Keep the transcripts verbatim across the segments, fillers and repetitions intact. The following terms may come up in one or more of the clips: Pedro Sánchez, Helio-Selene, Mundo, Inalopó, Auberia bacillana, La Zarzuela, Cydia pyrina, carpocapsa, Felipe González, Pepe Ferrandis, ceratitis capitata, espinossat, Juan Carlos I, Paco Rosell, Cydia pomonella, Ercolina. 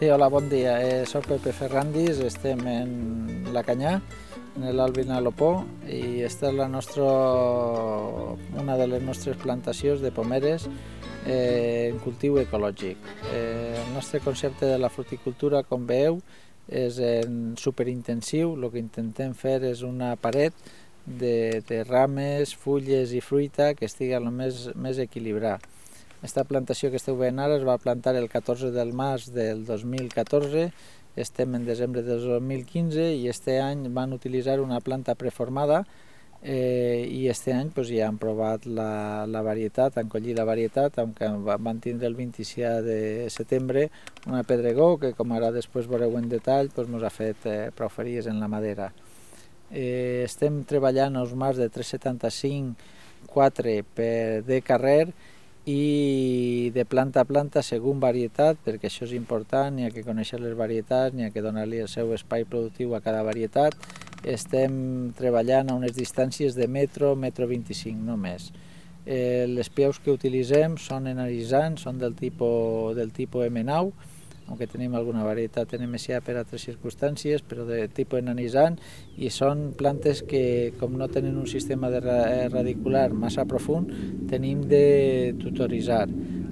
Sí, hola, bon dia. Eh, soc Pepe Ferrandis, estem en la Canyà, en l'Inalopó, i esta és la nostra, una de les nostres plantacions de pomeres eh, en cultiu ecològic. Eh, el nostre concepte de la fruticultura, com veieu, és en superintensiu. El que intentem fer és una paret de, de rames, fulles i fruita que estigui el més, més equilibrada. Aquesta plantació que esteu veient ara es va plantar el catorze del març del dos mil catorze, estem en desembre del dos mil quinze i este any van utilitzar una planta preformada eh, i este any pues, ja han provat la, la varietat, han collit la varietat, aunque van tindre el vint-i-sis de setembre una pedregó que, com ara després veureu en detall, pues, mos ha fet eh, prou feries en la madera. Eh, estem treballant els mas de tres coma setanta-cinc quatre per de carrer i de planta a planta segons varietat, perquè això és important, n'hi ha que conèixer les varietats, n'hi ha que donar-li el seu espai productiu a cada varietat. Estem treballant a unes distàncies de metro, metro vint-i-cinc només. Eh, les pieus que utilitzem són enaritzants, són del tipus, del tipus eme nou, aunque tenim alguna varietat en eme essa a per altres circumstàncies, però de tipus enanitzant, i són plantes que, com no tenen un sistema de radicular massa profund, tenim de tutoritzar.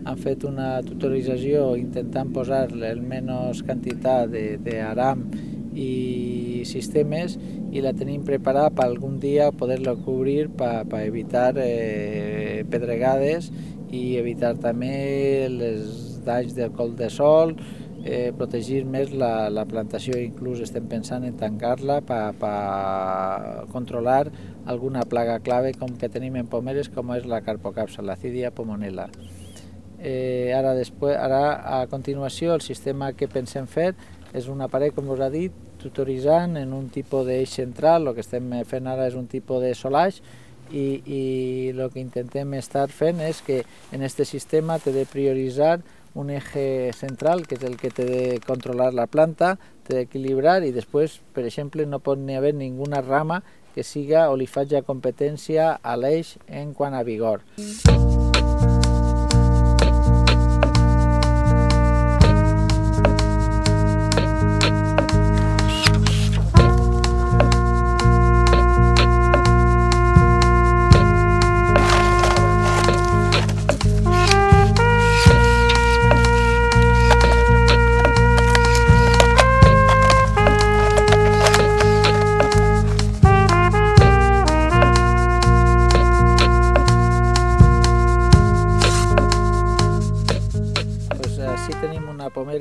Han fet una tutorització intentant posar el menys quantitat d'aram i sistemes, i la tenim preparada per algun dia poder-la cobrir per, per evitar eh, pedregades i evitar també les danys del col de sol, Eh, protegir més la, la plantació. Inclús estem pensant en tancar-la per pa controlar alguna plaga clave com que tenim en pomeres, com és la carpocapsa, la Cydia pomonella. Eh, ara, després, ara, a continuació, el sistema que pensem fer és un aparell, com us ha dit, tutoritzant en un tipus d'eix central. El que estem fent ara és un tipus de solage, i, i el que intentem estar fent és que en este sistema t'he de prioritzar un eje central, que és el que té de controlar la planta, té d'equilibrar, i després, per exemple, no pot ni haver ninguna rama que siga o li faci competència a l'eix en quant a vigor.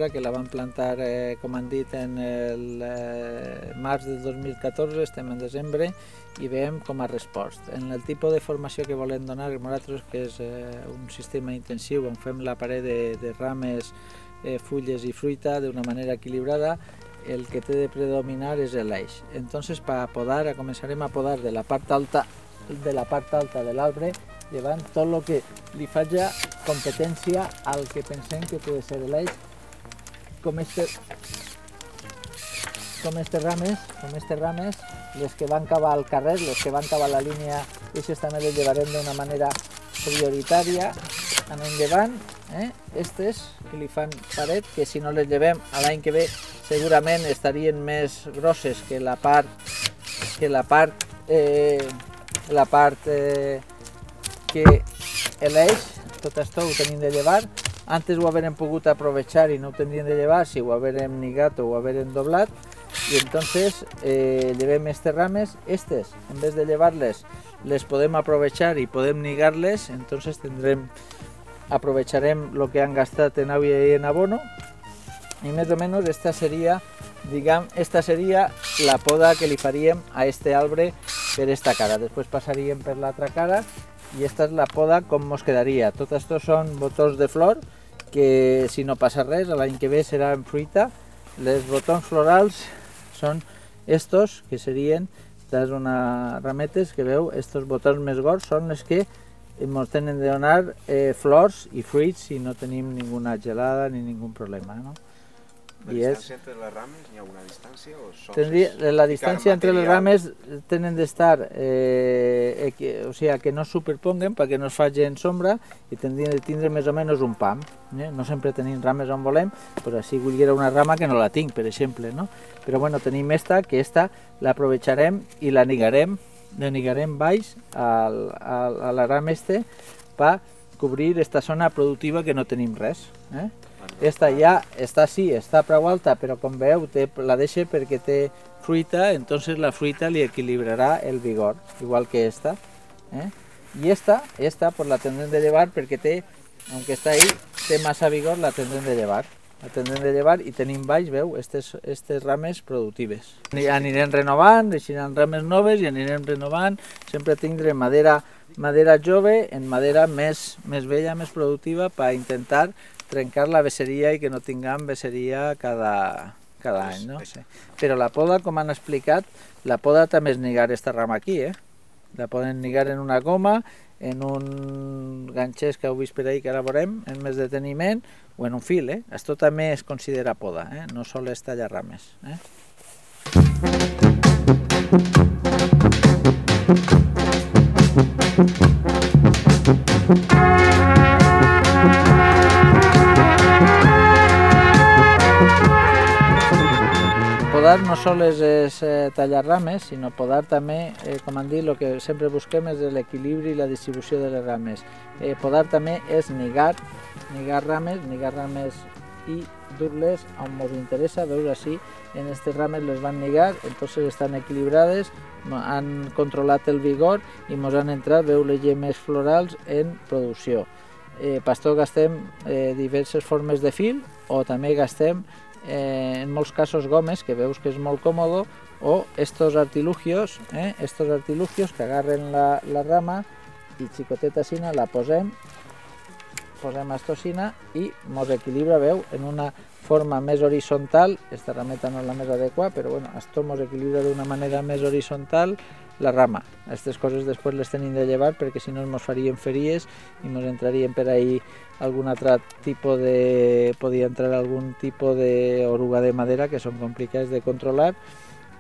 Que la van plantar, eh, com han dit, en el eh, març del dos mil catorze, estem en desembre, i veiem com ha respost. En el tipus de formació que volem donar nosaltres, que és eh, un sistema intensiu on fem la paret de, de rames, eh, fulles i fruita d'una manera equilibrada, el que té de predominar és l'eix. Entonces, para podar, començarem a podar de la part alta de la part alta de l'arbre, llevant tot lo que li faci competència al que pensem que pot ser l'eix, com aquestes com este rames, com aquestes rames, les que van cavar al carrer, les que van cavar la línia, aquestes també les llevarem d'una manera prioritària, anem llevant, eh? Estes que li fan paret, que si no les llevem a l'any que ve segurament estarien més grosses que la part que la part eh, la part eh, que l'eix. Tot això ho tenim de llevar. Antes ho haurem pogut aprovechar i no ho tindrien de llevar si ho haurem lligat o ho haurem doblat, i entonces eh, llevem estes rames. Estes, en vez de llevar-les, les podem aprovechar i podem lligar-les, entonces tindrem, aprovecharem lo que han gastat en aigua i en abono, i més o menys esta seria, diguem, esta seria la poda que li faríem a este arbre per esta cara. Després passaríem per l'altra cara, i esta és la poda com mos quedaria. Tot això són botons de flor que, si no passa res, l'any que ve serà en fruita. Les botons florals són estos, que serien des d'unes rametes que veu, estos botons més gords són les que ens tenen de donar eh, flors i fruits si no tenim ninguna gelada ni ningun problema, no? La i és... entre les rames hi ha una distància? O sols tendria, la distància entre les rames tenen d'estar, eh, eh, o sigui, que no es superponguen perquè no es facin sombra i tendrien de tindre més o menys un pam. Eh? No sempre tenim rames on volem, però si volguera una rama que no la tinc, per exemple. No? Però bueno, tenim esta, que esta l'aprovecharem i la nigarem, la nigarem baix al, al, a la rama este per cobrir esta zona productiva que no tenim res. Eh? Esta ja està, sí, està prou alta, però com veu té, la deixa perquè té fruita, entonces la fruita li equilibrarà el vigor, igual que esta. Eh? I esta, esta pues, la tendrem de llevar perquè té, aunque està ahí, té massa vigor, la tendrem de llevar. La tendrem de llevar i tenim baix, veu, estes, estes rames productives. Anirem renovant, deixaran rames noves i anirem renovant, sempre tindrem madera, madera jove en madera més, més vella, més productiva, per intentar trencar la vesseria i que no tinguem vesseria cada, cada any, no? Sí. Però la poda, com han explicat, la poda també és lligar aquesta rama aquí, eh? La poden lligar en una goma, en un ganxet que heu vist per ahí, que ara veurem, en més deteniment, o en un fil, eh? Això també es considera poda, eh? No sol és tallar rames, eh? Podar no sols és eh, tallar rames, sinó podar també, eh, com han dit, el que sempre busquem és l'equilibri i la distribució de les rames. Eh, podar també és lligar, lligar rames, lligar rames i dur-les on ens interessa. Veus així, en aquestes rames les van lligar, entonces estan equilibrades, han controlat el vigor i ens han entrat, veu, les gemmes florals en producció. Eh, per això gastem eh, diverses formes de fil, o també gastem Eh, en molts casos gomes, que veus que és molt còmode, o estos artilugios, eh, estos artilugios que agarren la, la rama i xicoteta sina la posem, posem estocina i mos equilibra, veu, en una forma més horitzontal. Esta rameta no és la més adequada, però bueno, esto mos equilibra d'una manera més horitzontal la rama. Aquestes coses després les tenim de llevar perquè si no ens farien feries i ens entrarien per ahí algun altre tipus de... podia entrar algun tipus d'oruga de madera que són complicades de controlar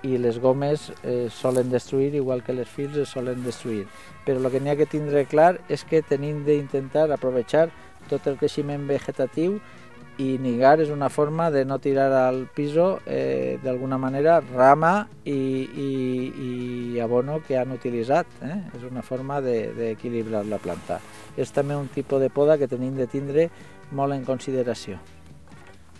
i les gomes eh, solen destruir, igual que les fils es solen destruir. Però el que n'hi ha que tindre clar és que tenim d'intentar aprovechar tot el creixement vegetatiu i lligar és una forma de no tirar al piso eh, d'alguna manera rama i, i, i abono que han utilitzat. Eh? És una forma d'equilibrar de, de la planta. És també un tipus de poda que tenim de tindre molt en consideració.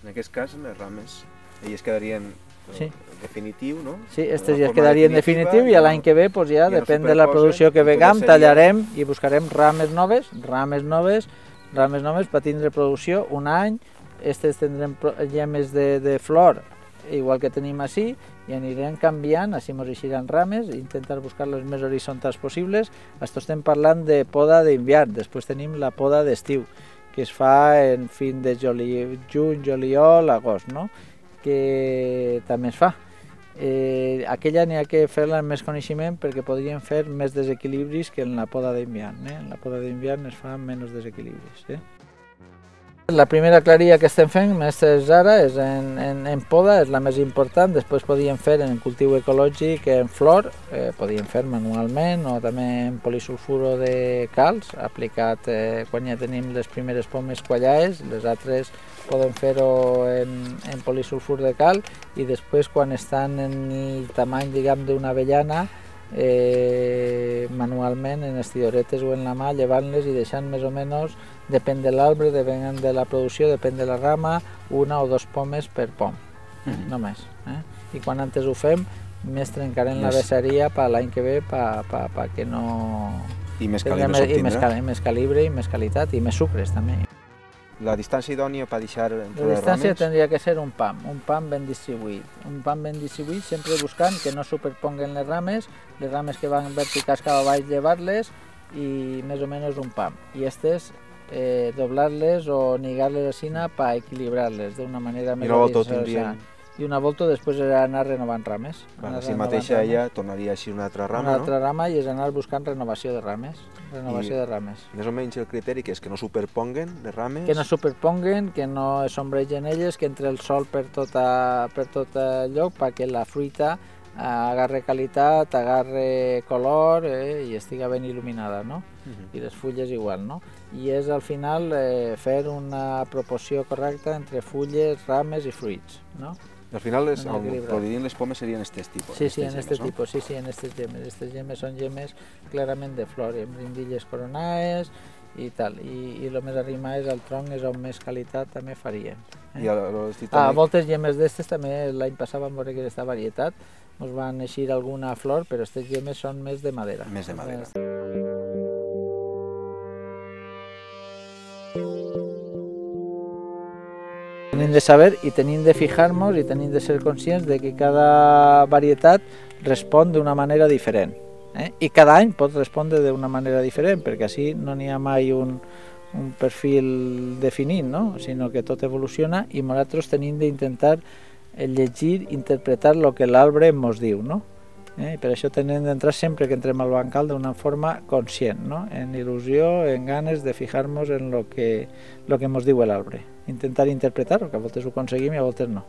En aquest cas, les rames elles quedarien sí. definitiu, no? Sí, aquestes ja quedarien definitiu i no, l'any que ve pues, ja, ja depèn no de la producció que vegam, tallarem i buscarem rames noves, rames noves, rames noves per tindre producció un any. Estes tindrem gemmes de, de flor, igual que tenim així, i anirem canviant, així mos eixiran rames, intentar buscar les més horitzontals possibles. Esto estem parlant de poda d'invern, després tenim la poda d'estiu, que es fa en fin de juli, juny, juliol, agost, no? Que també es fa. Eh, aquella n'hi ha que fer-la amb més coneixement perquè podríem fer més desequilibris que en la poda d'invern. Eh? En la poda d'invern es fan menys desequilibris. Eh? La primera claria que estem fent, més és ara, és en, en, en poda, és la més important. Després podíem fer en cultiu ecològic, en flor, eh, podíem fer manualment o també en polisulfuro de calç, aplicat eh, quan ja tenim les primeres pomes quallades. Les altres podem fer-ho en, en polisulfur de calç i després quan estan en el tamany, diguem, d'una avellana, Eh, manualment en estidoretes o en la mà, llevant-les i deixant més o menys, depèn de l'arbre, depèn de la producció, depèn de la rama, una o dos pomes per pom, mm-hmm. només. Eh? I quan antes ho fem, més trencarem yes. la vesseria per l'any que ve, perquè no... I més calibre s'obtindrà. I més calibre, i més qualitat, i més sucres també. La distància idònia per deixar entre les rames? La distància tindria que ser un pam, un pam ben distribuït. Un pam ben distribuït, sempre buscant que no superponguen les rames, les rames que van verticals cap avall, llevar-les, i més o menys un pam. I aquestes, eh, doblar-les o lligar-les a sina per equilibrar-les d'una manera més... I llavors tot tindrien... i una volta després era anar renovant rames. Bueno, si mateixa ella rames. Tornaria així una altra rama, una altra no? rama i és anar buscant renovació de rames. Renovació I de rames. Més o menys el criteri que és que no superponguen les rames? Que no superponguen, que no s'ombregen elles, que entre el sol per tot, a, per tot lloc perquè la fruita agarre qualitat, agarre color eh, i estiga ben il·luminada, no? Uh-huh. I les fulles igual, no? I és al final eh, fer una proporció correcta entre fulles, rames i fruits, no? I al final les, les pomes serien aquests tipus. Sí, sí, en aquests tipus, sí, sí, en aquestes gemmes. Aquestes gemmes són gemmes clarament de flor, amb rindilles coronaes i tal. I el més arrimat és el tronc, és on més qualitat també faríem. Eh? I a, a, a moltes gemmes d'estes també l'any passat vam veure que aquesta varietat ens van eixir alguna flor, però aquestes gemmes són més de madera. Més de madera. Tenim de saber i tenim de fijar-nos i tenim de ser conscients de que cada varietat respon d'una manera diferent. Eh? I cada any pot respondre d'una manera diferent, perquè així no n'hi ha mai un, un perfil definit, no? Sinó que tot evoluciona i nosaltres tenim d'intentar el llegir, interpretar el que l'arbre ens diu, no? Eh? Per això tenim d'entrar sempre que entrem al bancal d'una forma conscient, no? En il·lusió, en ganes de fijar-nos en el que ens diu l'arbre. Intentar interpretar-ho, que a voltes ho aconseguim i a voltes no.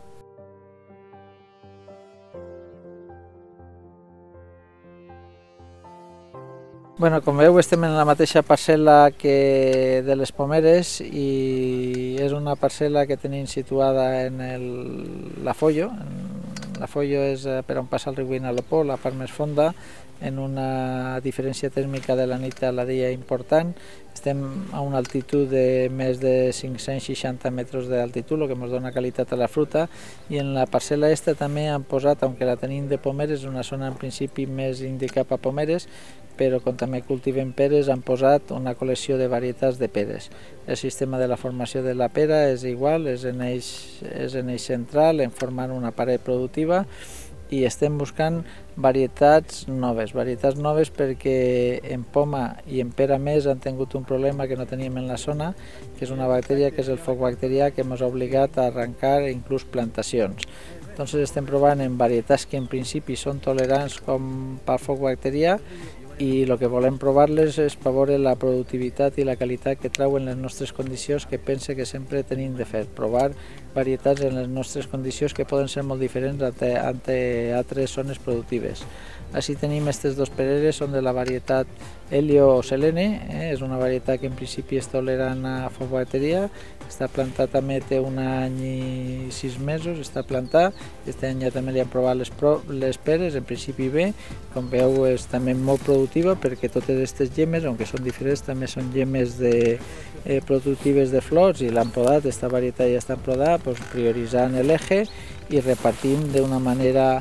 Bueno, com veieu, estem en la mateixa parcel·la que de les pomeres i és una parcel·la que tenim situada en el, la Follo. La Follo és per on passa el riu Inalopó, la part més fonda, en una diferència tèrmica de la nit a la dia important. Estem a una altitud de més de cinc-cents seixanta metres d'altitud, el que ens dona qualitat a la fruta, i en la parcel·la aquesta també han posat, aunque la tenim de pomeres, una zona en principi més indicada a pomeres, però com també cultiven peres han posat una col·lecció de varietats de peres. El sistema de la formació de la pera és igual, és en eix, és en eix central, en formant una paret productiva, i estem buscant varietats noves, varietats noves perquè en poma i en pera més han tingut un problema que no teníem en la zona, que és una bacteria que és el foc bacterià que ens ha obligat a arrencar inclús plantacions. Entonces estem provant en varietats que en principi són tolerants com pel foc bacterià i el que volem provar-les és per veure la productivitat i la qualitat que trauen les nostres condicions, que pense que sempre tenim de fer, provar varietats en les nostres condicions que poden ser molt diferents ante, ante altres zones productives. Així tenim aquestes dos pereres, són de la varietat Helio-Selene, eh? És una varietat que en principi és tolerant a foc bacterià, està plantat també té un any i sis mesos, està plantat, aquest any ja també li han provat les, pro, les peres, en principi bé, com veu és també molt productiva perquè totes aquestes gemmes, aunque són diferents, també són gemmes de, eh, productives de flors i l'han podat, aquesta varietat ja està podada, doncs prioritzant l'eje i repartim d'una manera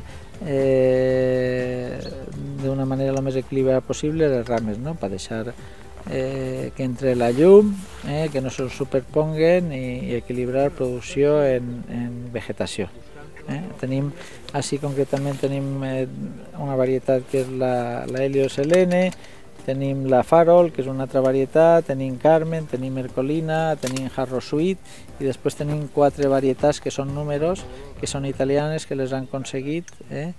Eh, d'una manera el més equilibrada possible les rames, no? Per deixar eh, que entre la llum, eh, que no se superponguen i, i equilibrar producció en, en vegetació. Eh? Tenim, així concretament tenim eh, una varietat que és la, la Helio-Selene, tenim la Farol, que és una altra varietat, tenim Carmen, tenim Ercolina, tenim Jarro Suït i després tenim quatre varietats que són números, que són italianes, que les han aconseguit. Eh?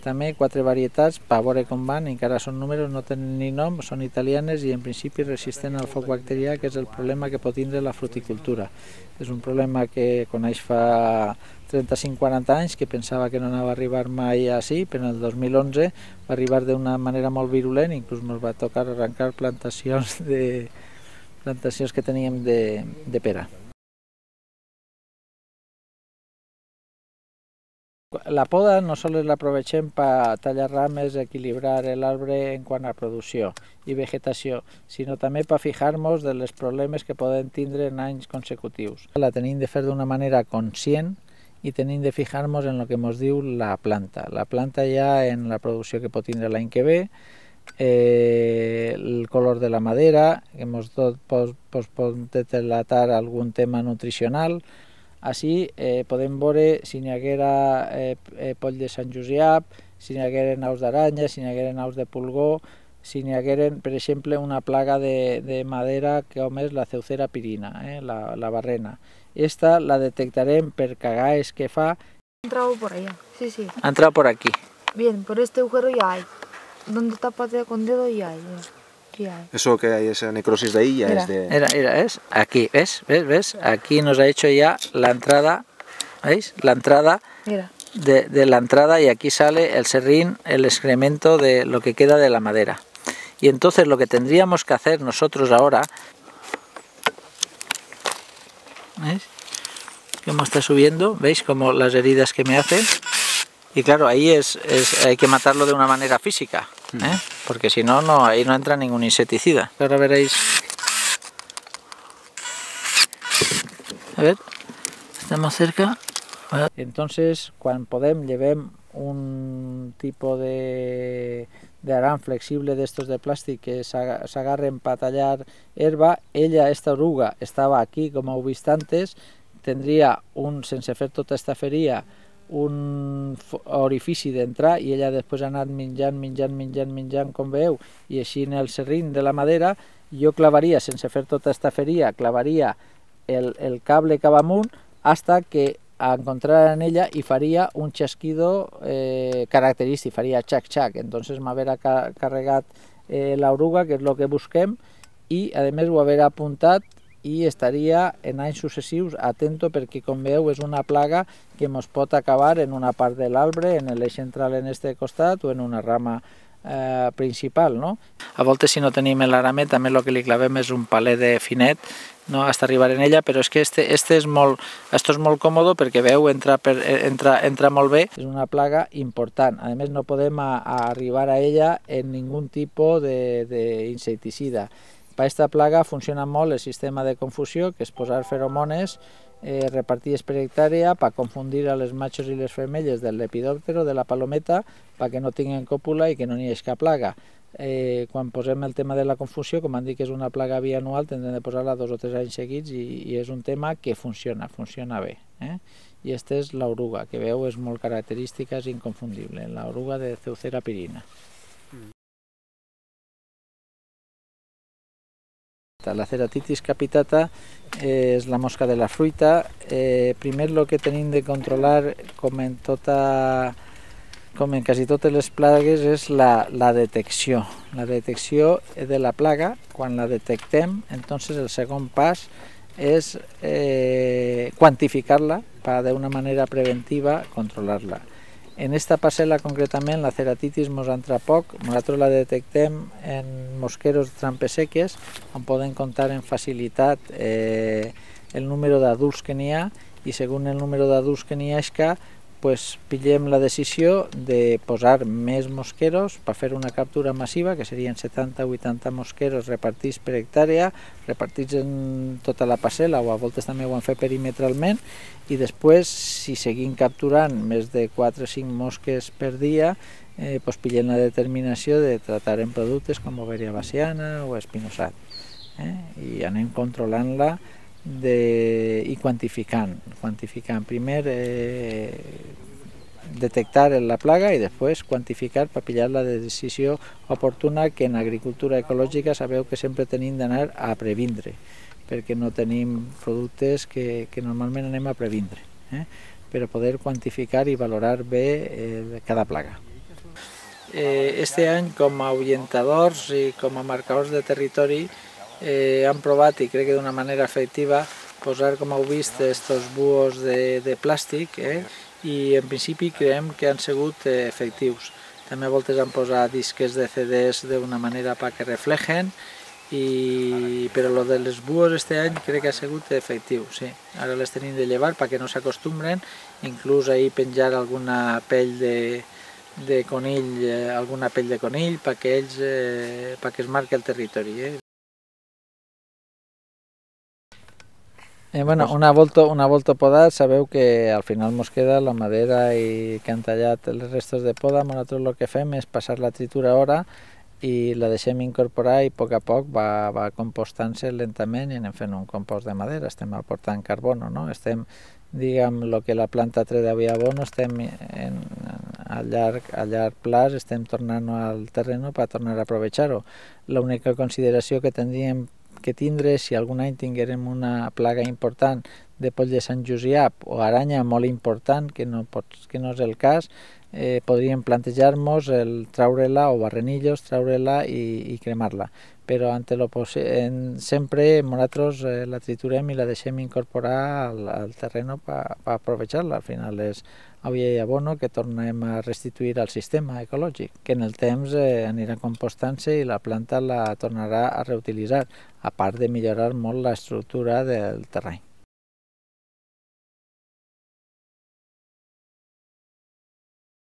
També quatre varietats, per veure com van, encara són números, no tenen ni nom, són italianes i en principi resisten al foc bacterià, que és el problema que pot tindre la fruticultura. És un problema que coneix fa trenta-cinc a quaranta anys, que pensava que no anava a arribar mai així, però en el dos mil onze va arribar d'una manera molt virulent, inclús ens va tocar arrencar plantacions, de, plantacions que teníem de, de pera. La poda no sols l'aprovechem per tallar rames, equilibrar l'arbre en quant a producció i vegetació, sinó també per fijar-nos dels problemes que podem tindre en anys consecutius. La tenim de fer d'una manera conscient i tenim de fijar-nos en el que ens diu la planta. La planta ja en la producció que pot tindre l'any que ve, eh, el color de la madera, que ens pot detectar algun tema nutricional. Així eh, podem veure si n'hi haguera eh, poll de Sant Josià, si n'hi hagueren aus d'aranya, si n'hi hagueren aus de pulgó, si n'hi hagueren, per exemple, una plaga de, de madera com és la Cydia pyrina, eh, la, la barrena. Esta la detectarem per cagades que fa Ha entrado por allá, sí, sí. Ha entrado por aquí. Bien, por este agujero ya hay. Donde tapas con dedo ya hay. Ya hay. Eso que hay, esa necrosis de ahí ya era. Es de... Era, era, es aquí, ¿ves? ¿Ves? ¿Ves? Aquí nos ha hecho ya la entrada, ¿veis? La entrada de, de la entrada y aquí sale el serrín, el excremento de lo que queda de la madera. Y entonces lo que tendríamos que hacer nosotros ahora... ¿Veis? Cómo está subiendo, veis como las heridas que me hacen, y claro, ahí es, es hay que matarlo de una manera física, ¿eh? Porque si no, no, ahí no entra ningún insecticida. Ahora veréis, a ver, estamos cerca. Entonces, cuando podemos llevar un tipo de, de aram flexible de estos de plástico que se agarren para tallar herba, ella, esta oruga, estaba aquí como ubistantes. Tendría un, sense fer tota esta feria, un orifici d'entrar i ella després ha anat menjant, menjant, menjant, menjant, com veu, i així en el serrín de la madera jo clavaria, sense fer tota esta feria, clavaria el, el cable cap amunt hasta que encontrara en ella i faria un xasquido eh, característic, faria xac-xac. Entonces m'haverà carregat eh, l'oruga, que és el que busquem, i a més ho haverà apuntat i estaria en anys successius atento perquè, com veu, és una plaga que ens pot acabar en una part de l'arbre, en l'eix central en este costat o en una rama eh, principal, no? A voltes, si no tenim l'aramet, també el que li clavem és un palet de finet, no, hasta arribar en ella, però és que este, este és molt, esto és molt còmode perquè, veu, entra, per, entra, entra molt bé. És una plaga important. A més, no podem a, a arribar a ella en ningun tipus d'insecticida. Per aquesta plaga funciona molt el sistema de confusió, que és posar feromones eh, repartides per hectàrea per confundir a les machos i les femelles del lepidòptero, de la palometa, perquè no tinguin còpula i que no n'hi hagi cap plaga. Eh, quan posem el tema de la confusió, com han dit que és una plaga bianual, tindrem de posar-la dos o tres anys seguits i, i és un tema que funciona, funciona bé. Eh? I aquesta és l'oruga, que veu és molt característica, és inconfundible, l'oruga de Cydia pyrina. La ceratitis capitata eh, és la mosca de la fruita. Eh, primer, el que tenim de controlar, com en, tota, com en quasi totes les plagues, és la, la detecció. La detecció de la plaga, quan la detectem, entonces el segon pas és eh, quantificar-la per, d'una manera preventiva, controlar-la. En esta parcel·la, concretament, la ceratitis mos entra poc. Nosaltres la detectem en mosqueros trampeseques, on poden comptar en facilitat eh, el número d'adults que n'hi ha, i segons el número d'adults que n'hi hagi, pues, pillem la decisió de posar més mosqueros per fer una captura massiva, que serien setanta o vuitanta mosqueros repartits per hectàrea, repartits en tota la parcel·la, o a voltes també ho han fet perimetralment. I després, si seguim capturant més de quatre o cinc mosques per dia, eh, doncs pillem la determinació de tractar en productes com Auberia bacillana o espinossat. Eh? I anem controlant-la de... i quantificant. quantificant. Primer, eh, detectar la plaga i després quantificar per pillar la decisió oportuna, que en agricultura ecològica sabeu que sempre tenim d'anar a previndre, perquè no tenim productes que, que normalment anem a previndre, eh? Però poder quantificar i valorar bé eh, cada plaga. Eh, este any, com a orientadors i com a marcadors de territori, eh, han provat, i crec que d'una manera efectiva, posar, com heu vist, estos buos de, de plàstic, eh? I en principi creiem que han sigut eh, efectius. També a voltes han posat disques de C Ds d'una manera perquè reflexen, I, però lo de les búhos este any crec que ha sigut efectiu, sí. Ara les tenim de llevar perquè no s'acostumbren, inclús ahir penjar alguna pell de, de conill, eh, alguna pell de conill perquè ells, eh, perquè es marqui el territori. Eh? Eh, bueno, una volta, una volta podat, sabeu que al final mos queda la madera i que han tallat els restos de poda. Nosaltres el que fem és passar la tritura ara i la deixem incorporar i a poc a poc va, va compostant-se lentament i anem fent un compost de madera, estem aportant carbono, no? Estem, diguem, el que la planta treu d'avui abono, estem en, a, llarg, a llarg plaç, estem tornant-ho al terreno per tornar a aprovechar-ho. L'única consideració que tindríem que tindre, si algun any tinguérem una plaga important de poll de Sant Josep o aranya molt important, que no, pot, que no és el cas, eh, podríem plantejar-nos el traure-la o barrenillos, traure-la i, i cremar-la. Però ante lo en, sempre nosaltres eh, la triturem i la deixem incorporar al, al terreno per pa, aprovechar-la. Al final és avui hi ha abono que tornem a restituir al sistema ecològic, que en el temps eh, anirà compostant-se i la planta la tornarà a reutilitzar, a part de millorar molt l'estructura del terreny.